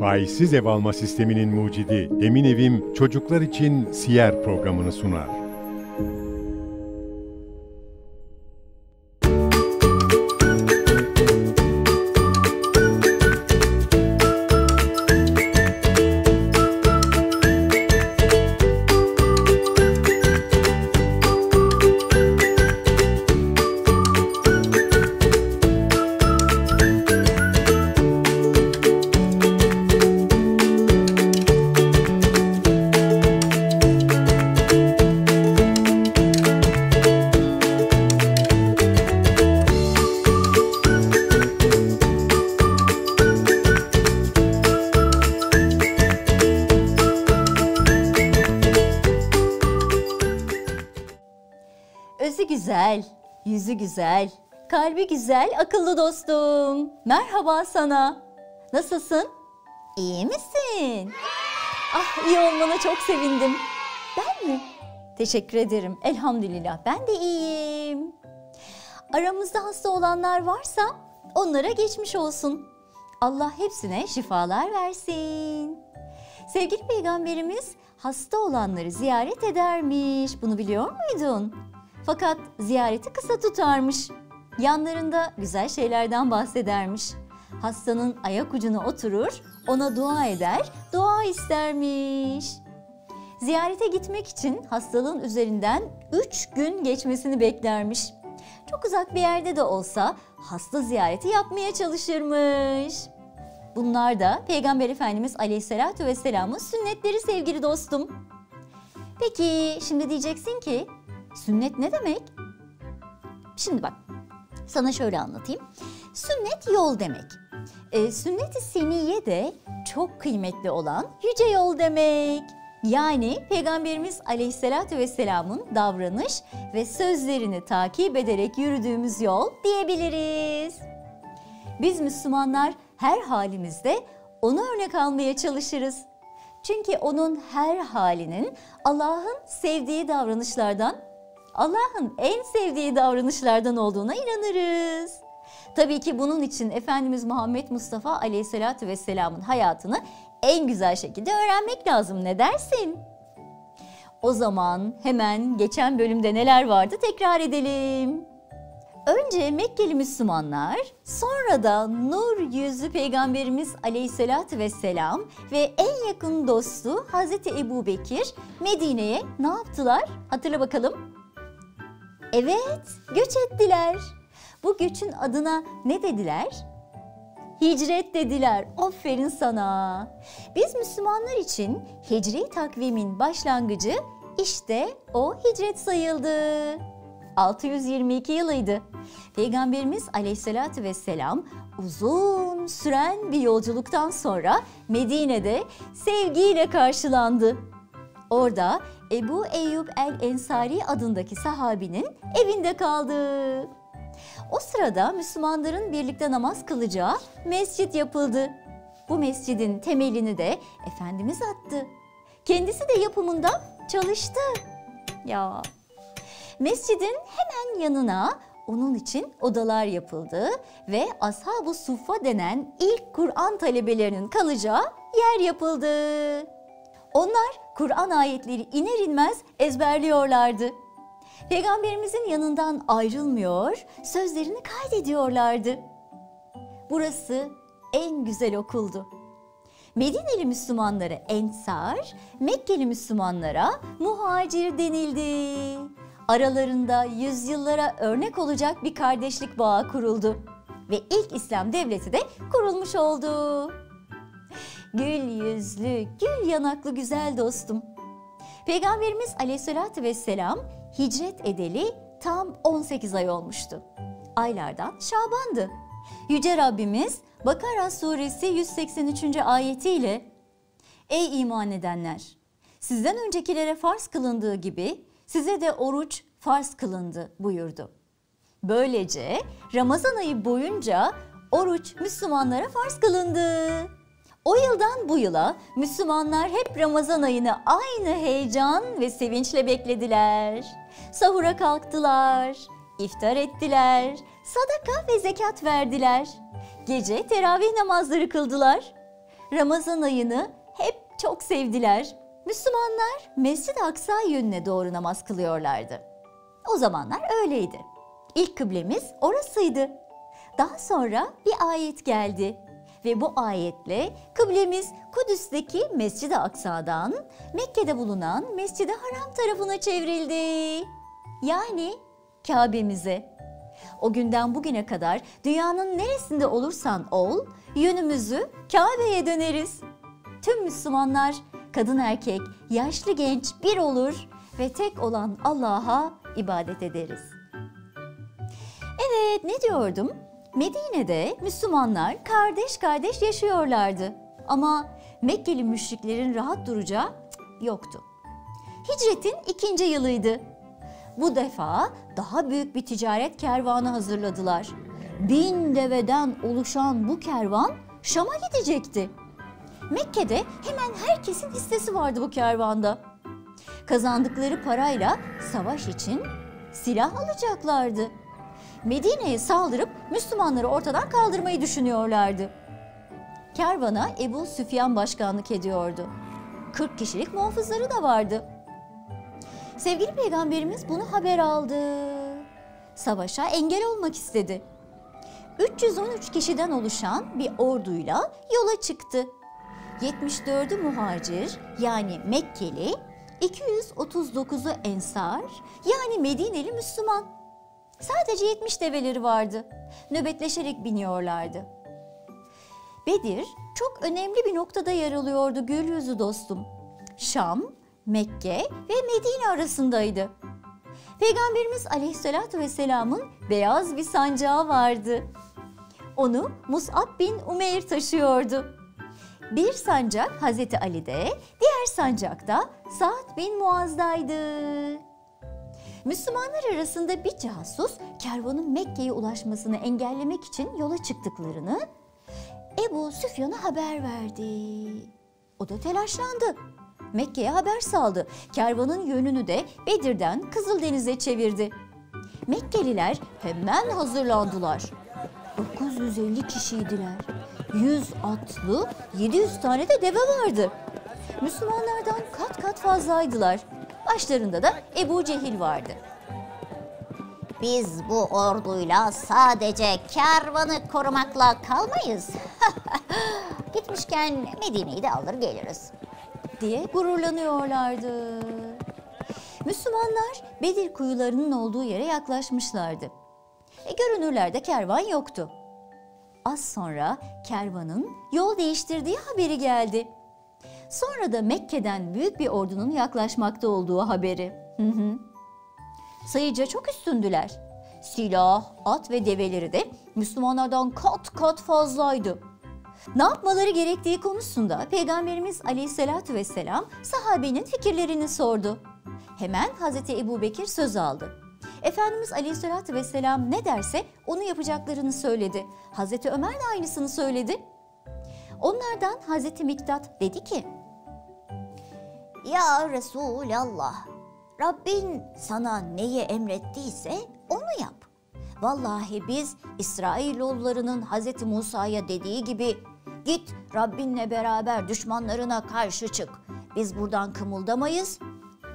Faizsiz ev alma sisteminin mucidi Emin Evim, Çocuklar İçin Siyer programını sunar. Yüzü güzel, kalbi güzel, akıllı dostum. Merhaba sana. Nasılsın? İyi misin? Ah, iyi olmana çok sevindim. Ben mi? Teşekkür ederim. Elhamdülillah ben de iyiyim. Aramızda hasta olanlar varsa onlara geçmiş olsun. Allah hepsine şifalar versin. Sevgili Peygamberimiz hasta olanları ziyaret edermiş. Bunu biliyor muydun? Fakat ziyareti kısa tutarmış. Yanlarında güzel şeylerden bahsedermiş. Hastanın ayak ucuna oturur, ona dua eder, dua istermiş. Ziyarete gitmek için hastalığın üzerinden 3 gün geçmesini beklermiş. Çok uzak bir yerde de olsa hasta ziyareti yapmaya çalışırmış. Bunlar da Peygamber Efendimiz Aleyhisselatü Vesselam'ın sünnetleri sevgili dostum. Peki şimdi diyeceksin ki, sünnet ne demek? Şimdi bak, sana şöyle anlatayım. Sünnet yol demek. Sünnet-i seniyye de çok kıymetli olan yüce yol demek. Yani Peygamberimiz Aleyhisselatü Vesselam'ın davranış ve sözlerini takip ederek yürüdüğümüz yol diyebiliriz. Biz Müslümanlar her halimizde onu örnek almaya çalışırız. Çünkü onun her halinin Allah'ın sevdiği davranışlardan, Allah'ın en sevdiği davranışlardan olduğuna inanırız. Tabii ki bunun için Efendimiz Muhammed Mustafa Aleyhisselatü Vesselam'ın hayatını en güzel şekilde öğrenmek lazım. Ne dersin? O zaman hemen geçen bölümde neler vardı tekrar edelim. Önce Mekkeli Müslümanlar, sonra da nur yüzlü Peygamberimiz Aleyhisselatü Vesselam ve en yakın dostu Hazreti Ebu Bekir Medine'ye ne yaptılar? Hatırla bakalım. Evet, göç ettiler. Bu göçün adına ne dediler? Hicret dediler. Aferin sana. Biz Müslümanlar için hicri takvimin başlangıcı işte o hicret sayıldı. 622 yılıydı. Peygamberimiz Aleyhisselatü Vesselam uzun süren bir yolculuktan sonra Medine'de sevgiyle karşılandı. Orada Ebu Eyyub el-Ensari adındaki sahabinin evinde kaldı. O sırada Müslümanların birlikte namaz kılacağı mescit yapıldı. Bu mescidin temelini de Efendimiz attı. Kendisi de yapımında çalıştı. Ya. Mescidin hemen yanına onun için odalar yapıldı ve Ashab-ı Suffa denen ilk Kur'an talebelerinin kalacağı yer yapıldı. Onlar Kur'an ayetleri iner inmez ezberliyorlardı. Peygamberimizin yanından ayrılmıyor, sözlerini kaydediyorlardı. Burası en güzel okuldu. Medineli Müslümanlara Ensar, Mekkeli Müslümanlara Muhacir denildi. Aralarında yüzyıllara örnek olacak bir kardeşlik bağı kuruldu ve ilk İslam devleti de kurulmuş oldu. Gül yüzlü, gül yanaklı güzel dostum. Peygamberimiz Aleyhisselatü Vesselam hicret edeli tam 18 ay olmuştu. Aylardan Şaban'dı. Yüce Rabbimiz Bakara suresi 183. ayetiyle "Ey iman edenler! Sizden öncekilere farz kılındığı gibi size de oruç farz kılındı" buyurdu. Böylece Ramazan ayı boyunca oruç Müslümanlara farz kılındı. O yıldan bu yıla Müslümanlar hep Ramazan ayını aynı heyecan ve sevinçle beklediler. Sahura kalktılar, iftar ettiler, sadaka ve zekat verdiler. Gece teravih namazları kıldılar. Ramazan ayını hep çok sevdiler. Müslümanlar Mescid-i Aksa yönüne doğru namaz kılıyorlardı. O zamanlar öyleydi. İlk kıblemiz orasıydı. Daha sonra bir ayet geldi ve bu ayetle kıblemiz Kudüs'teki Mescid-i Aksa'dan Mekke'de bulunan Mescid-i Haram tarafına çevrildi. Yani Kâbe'mize. O günden bugüne kadar dünyanın neresinde olursan ol, yönümüzü Kâbe'ye döneriz. Tüm Müslümanlar kadın erkek, yaşlı genç bir olur ve tek olan Allah'a ibadet ederiz. Evet, ne diyordum? Medine'de Müslümanlar kardeş kardeş yaşıyorlardı. Ama Mekkeli müşriklerin rahat duracağı yoktu. Hicretin 2. yılıydı. Bu defa daha büyük bir ticaret kervanı hazırladılar. 1000 deveden oluşan bu kervan Şam'a gidecekti. Mekke'de hemen herkesin hissesi vardı bu kervanda. Kazandıkları parayla savaş için silah alacaklardı. Medine'ye saldırıp Müslümanları ortadan kaldırmayı düşünüyorlardı. Kervana Ebu Süfyan başkanlık ediyordu. 40 kişilik muhafızları da vardı. Sevgili Peygamberimiz bunu haber aldı. Savaşa engel olmak istedi. 313 kişiden oluşan bir orduyla yola çıktı. 74'ü muhacir yani Mekkeli, 239'u ensar yani Medineli Müslüman. Sadece 70 develeri vardı. Nöbetleşerek biniyorlardı. Bedir çok önemli bir noktada yer alıyordu gül yüzlü dostum. Şam, Mekke ve Medine arasındaydı. Peygamberimiz Aleyhisselatü Vesselam'ın beyaz bir sancağı vardı. Onu Musab bin Umeyr taşıyordu. Bir sancak Hazreti Ali'de, diğer sancak da Sa'd bin Muaz'daydı. Müslümanlar arasında bir casus kervanın Mekke'ye ulaşmasını engellemek için yola çıktıklarını Ebu Süfyan'a haber verdi. O da telaşlandı. Mekke'ye haber saldı. Kervanın yönünü de Bedir'den Kızıldeniz'e çevirdi. Mekkeliler hemen hazırlandılar. 950 kişiydiler. 100 atlı, 700 tane de deve vardı. Müslümanlardan kat kat fazlaydılar. Başlarında da Ebu Cehil vardı. Biz bu orduyla sadece kervanı korumakla kalmayız. Gitmişken Medine'yi de alır geliriz diye gururlanıyorlardı. Müslümanlar Bedir kuyularının olduğu yere yaklaşmışlardı. Görünürlerde kervan yoktu. Az sonra kervanın yol değiştirdiği haberi geldi. Sonra da Mekke'den büyük bir ordunun yaklaşmakta olduğu haberi. Sayıca çok üstündüler. Silah, at ve develeri de Müslümanlardan kat kat fazlaydı. Ne yapmaları gerektiği konusunda Peygamberimiz Aleyhisselatü Vesselam sahabenin fikirlerini sordu. Hemen Hazreti Ebu Bekir söz aldı. Efendimiz Aleyhisselatü Vesselam ne derse onu yapacaklarını söyledi. Hazreti Ömer de aynısını söyledi. Onlardan Hazreti Mikdat dedi ki: "Ya Resulallah, Rabbin sana neyi emrettiyse onu yap. Vallahi biz İsrailoğullarının Hazreti Musa'ya dediği gibi git Rabbinle beraber düşmanlarına karşı çık. Biz buradan kımıldamayız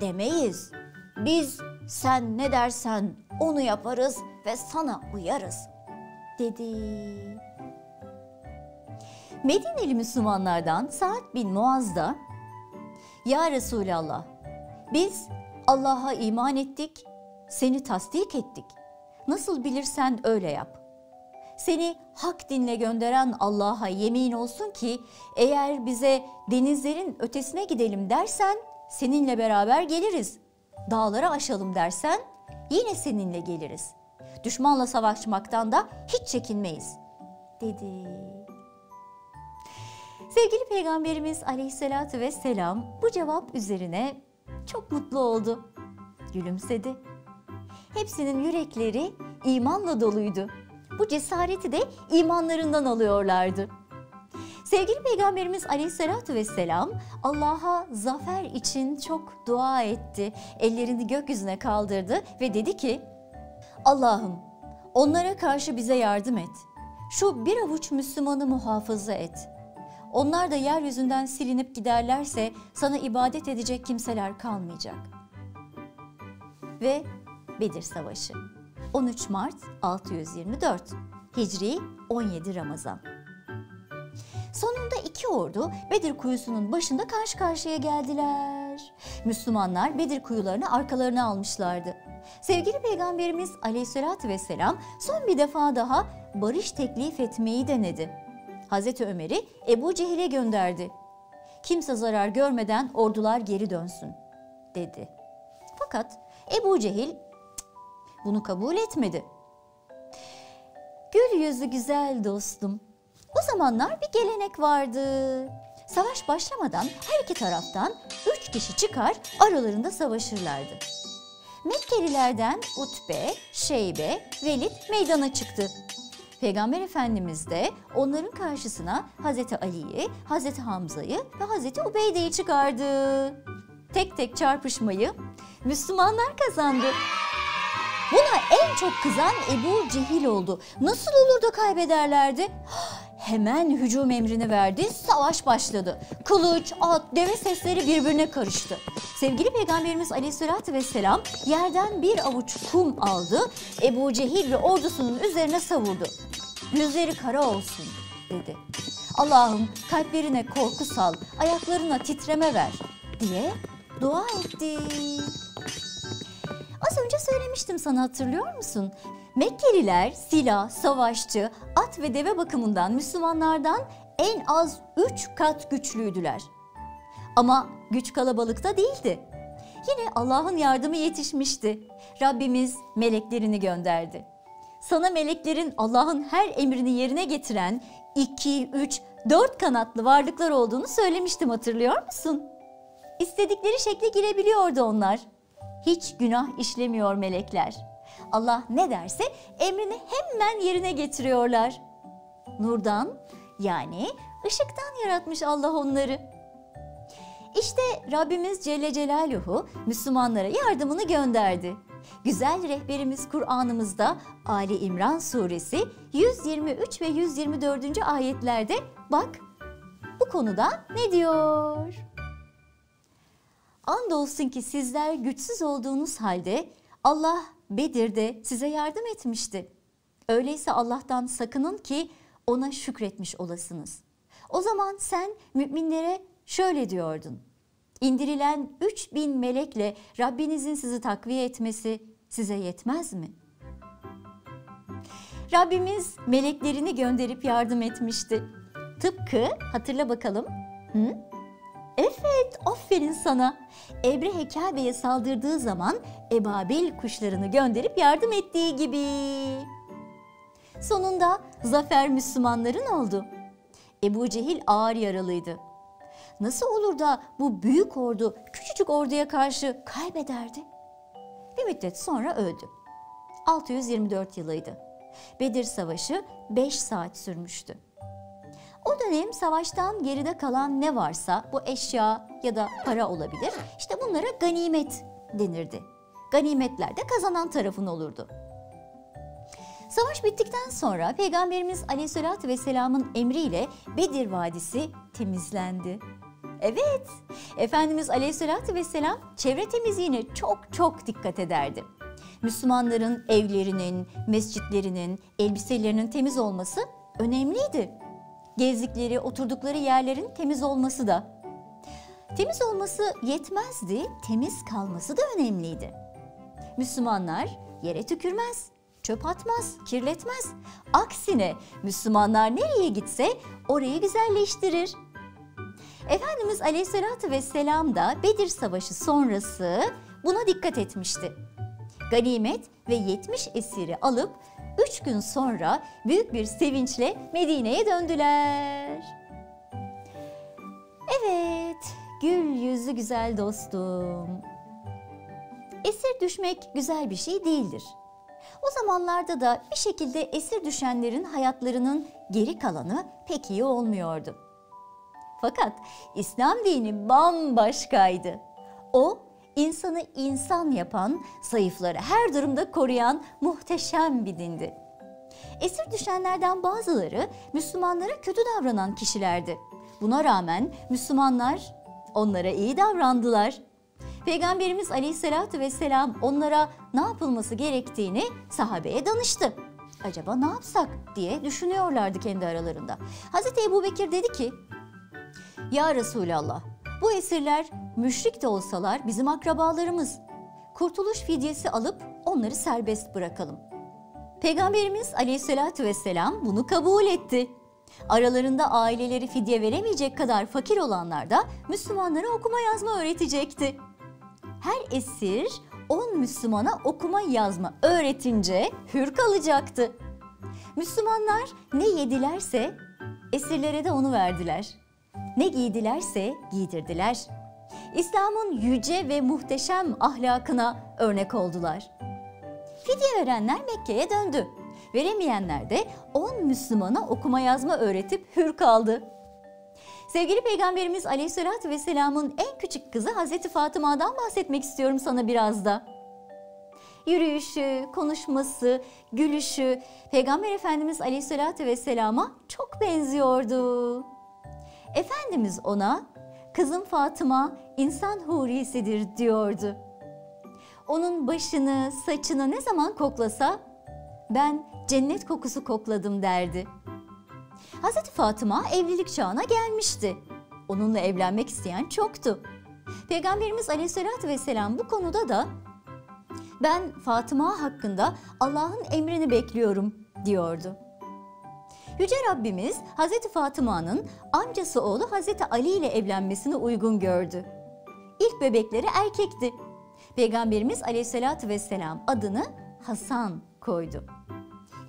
demeyiz. Biz sen ne dersen onu yaparız ve sana uyarız" dedi. Medineli Müslümanlardan Sa'd bin Muaz da "Ya Resulallah, biz Allah'a iman ettik, seni tasdik ettik. Nasıl bilirsen öyle yap. Seni hak dinle gönderen Allah'a yemin olsun ki eğer bize denizlerin ötesine gidelim dersen seninle beraber geliriz. Dağlara aşalım dersen yine seninle geliriz. Düşmanla savaşmaktan da hiç çekinmeyiz" dedi. Sevgili Peygamberimiz Aleyhisselatü Vesselam bu cevap üzerine çok mutlu oldu. Gülümsedi. Hepsinin yürekleri imanla doluydu. Bu cesareti de imanlarından alıyorlardı. Sevgili Peygamberimiz Aleyhisselatü Vesselam Allah'a zafer için çok dua etti. Ellerini gökyüzüne kaldırdı ve dedi ki: "Allah'ım, onlara karşı bize yardım et. Şu bir avuç Müslümanı muhafaza et. Onlar da yeryüzünden silinip giderlerse sana ibadet edecek kimseler kalmayacak. Ve Bedir Savaşı 13 Mart 624 Hicri 17 Ramazan. Sonunda iki ordu Bedir kuyusunun başında karşı karşıya geldiler. Müslümanlar Bedir kuyularını arkalarına almışlardı. Sevgili Peygamberimiz Aleyhisselatü Vesselam son bir defa daha barış teklif etmeyi denedi. Hazreti Ömer'i Ebu Cehil'e gönderdi. Kimse zarar görmeden ordular geri dönsün dedi. Fakat Ebu Cehil bunu kabul etmedi. Gül yüzlü güzel dostum. O zamanlar bir gelenek vardı. Savaş başlamadan her iki taraftan 3 kişi çıkar, aralarında savaşırlardı. Mekkelilerden Utbe, Şeybe, Velid meydana çıktı. Peygamber Efendimiz de onların karşısına Hazreti Ali'yi, Hazreti Hamza'yı ve Hazreti Ubeyde'yi çıkardı. Tek tek çarpışmayı Müslümanlar kazandı. Buna en çok kızan Ebu Cehil oldu. Nasıl olur da kaybederlerdi? Hemen hücum emrini verdi, savaş başladı. Kılıç, at, deve sesleri birbirine karıştı. Sevgili Peygamberimiz Aleyhisselatü Vesselam yerden bir avuç kum aldı, Ebu Cehil ve ordusunun üzerine savurdu. Yüzleri kara olsun dedi. Allah'ım kalplerine korku sal, ayaklarına titreme ver diye dua etti. Az önce söylemiştim sana, hatırlıyor musun? Mekkeliler silah, savaşçı, at ve deve bakımından Müslümanlardan en az 3 kat güçlüydüler. Ama güç kalabalıkta değildi. Yine Allah'ın yardımı yetişmişti. Rabbimiz meleklerini gönderdi. Sana meleklerin Allah'ın her emrini yerine getiren 2, 3, 4 kanatlı varlıklar olduğunu söylemiştim, hatırlıyor musun? İstedikleri şekle girebiliyordu onlar. Hiç günah işlemiyor melekler. Allah ne derse emrini hemen yerine getiriyorlar. Nurdan, yani ışıktan yaratmış Allah onları. İşte Rabbimiz Celle Celaluhu Müslümanlara yardımını gönderdi. Güzel rehberimiz Kur'an'ımızda Ali İmran suresi 123 ve 124. ayetlerde bak bu konuda ne diyor? Andolsun ki sizler güçsüz olduğunuz halde Allah Bedir'de size yardım etmişti. Öyleyse Allah'tan sakının ki ona şükretmiş olasınız. O zaman sen müminlere şöyle diyordun. İndirilen 3000 melekle Rabbinizin sizi takviye etmesi size yetmez mi? Rabbimiz meleklerini gönderip yardım etmişti. Tıpkı, hatırla bakalım. Evet, aferin sana. Ebrehe Kâbe'ye saldırdığı zaman Ebabil kuşlarını gönderip yardım ettiği gibi. Sonunda zafer Müslümanların oldu. Ebu Cehil ağır yaralıydı. Nasıl olur da bu büyük ordu küçücük orduya karşı kaybederdi? Bir müddet sonra öldü. 624 yılıydı. Bedir Savaşı 5 saat sürmüştü. O dönem savaştan geride kalan ne varsa, bu eşya ya da para olabilir, işte bunlara ganimet denirdi. Ganimetler de kazanan tarafın olurdu. Savaş bittikten sonra Peygamberimiz Aleyhisselatü Vesselam'ın emriyle Bedir Vadisi temizlendi. Evet, Efendimiz Aleyhisselatü Vesselam çevre temizliğine çok çok dikkat ederdi. Müslümanların evlerinin, mescitlerinin, elbiselerinin temiz olması önemliydi. Gezdikleri, oturdukları yerlerin temiz olması da. Temiz olması yetmezdi, temiz kalması da önemliydi. Müslümanlar yere tükürmez, çöp atmaz, kirletmez. Aksine Müslümanlar nereye gitse orayı güzelleştirir. Efendimiz Aleyhisselatü Vesselam da Bedir Savaşı sonrası buna dikkat etmişti. Ganimet ve 70 esiri alıp 3 gün sonra büyük bir sevinçle Medine'ye döndüler. Evet, gül yüzlü güzel dostum. Esir düşmek güzel bir şey değildir. O zamanlarda da bir şekilde esir düşenlerin hayatlarının geri kalanı pek iyi olmuyordu. Fakat İslam dini bambaşkaydı. O, İnsanı insan yapan, zayıfları her durumda koruyan muhteşem bir dindi. Esir düşenlerden bazıları Müslümanlara kötü davranan kişilerdi. Buna rağmen Müslümanlar onlara iyi davrandılar. Peygamberimiz Aleyhisselatü Vesselam onlara ne yapılması gerektiğini sahabeye danıştı. Acaba ne yapsak diye düşünüyorlardı kendi aralarında. Hazreti Ebu Bekir dedi ki, "Ya Resulallah, bu esirler müşrik de olsalar bizim akrabalarımız. Kurtuluş fidyesi alıp onları serbest bırakalım." Peygamberimiz Aleyhisselatü Vesselam bunu kabul etti. Aralarında aileleri fidye veremeyecek kadar fakir olanlar da Müslümanlara okuma yazma öğretecekti. Her esir 10 Müslümana okuma yazma öğretince hür kalacaktı. Müslümanlar ne yedilerse esirlere de onu verdiler. Ne giydilerse giydirdiler. İslam'ın yüce ve muhteşem ahlakına örnek oldular. Fidye verenler Mekke'ye döndü. Veremeyenler de 10 Müslümana okuma yazma öğretip hür kaldı. Sevgili Peygamberimiz Aleyhisselatü Vesselam'ın en küçük kızı Hazreti Fatıma'dan bahsetmek istiyorum sana biraz da. Yürüyüşü, konuşması, gülüşü Peygamber Efendimiz Aleyhisselatü Vesselam'a çok benziyordu. Efendimiz ona, "Kızım Fatıma insan hurisidir," diyordu. Onun başını, saçını ne zaman koklasa, "Ben cennet kokusu kokladım," derdi. Hazreti Fatıma evlilik çağına gelmişti. Onunla evlenmek isteyen çoktu. Peygamberimiz Aleyhisselatü Vesselam bu konuda da "Ben Fatıma hakkında Allah'ın emrini bekliyorum," diyordu. Yüce Rabbimiz Hazreti Fatıma'nın amcası oğlu Hazreti Ali ile evlenmesini uygun gördü. İlk bebekleri erkekti. Peygamberimiz Aleyhisselatü Vesselam adını Hasan koydu.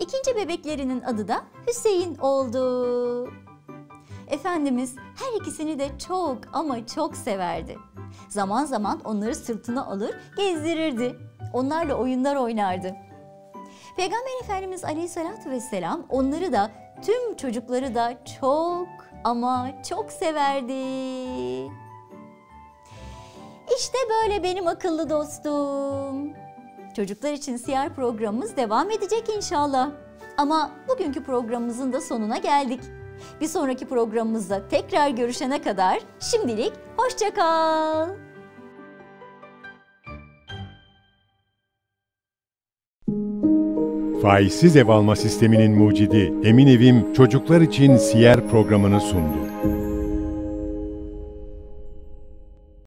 İkinci bebeklerinin adı da Hüseyin oldu. Efendimiz her ikisini de çok ama çok severdi. Zaman zaman onları sırtına alır, gezdirirdi. Onlarla oyunlar oynardı. Peygamber Efendimiz Aleyhisselatü Vesselam onları da, tüm çocukları da çok ama çok severdi. İşte böyle benim akıllı dostum. Çocuklar İçin Siyer programımız devam edecek inşallah. Ama bugünkü programımızın da sonuna geldik. Bir sonraki programımızda tekrar görüşene kadar şimdilik hoşça kal. Faizsiz ev alma sisteminin mucidi Emin Evim Çocuklar İçin Siyer programını sundu.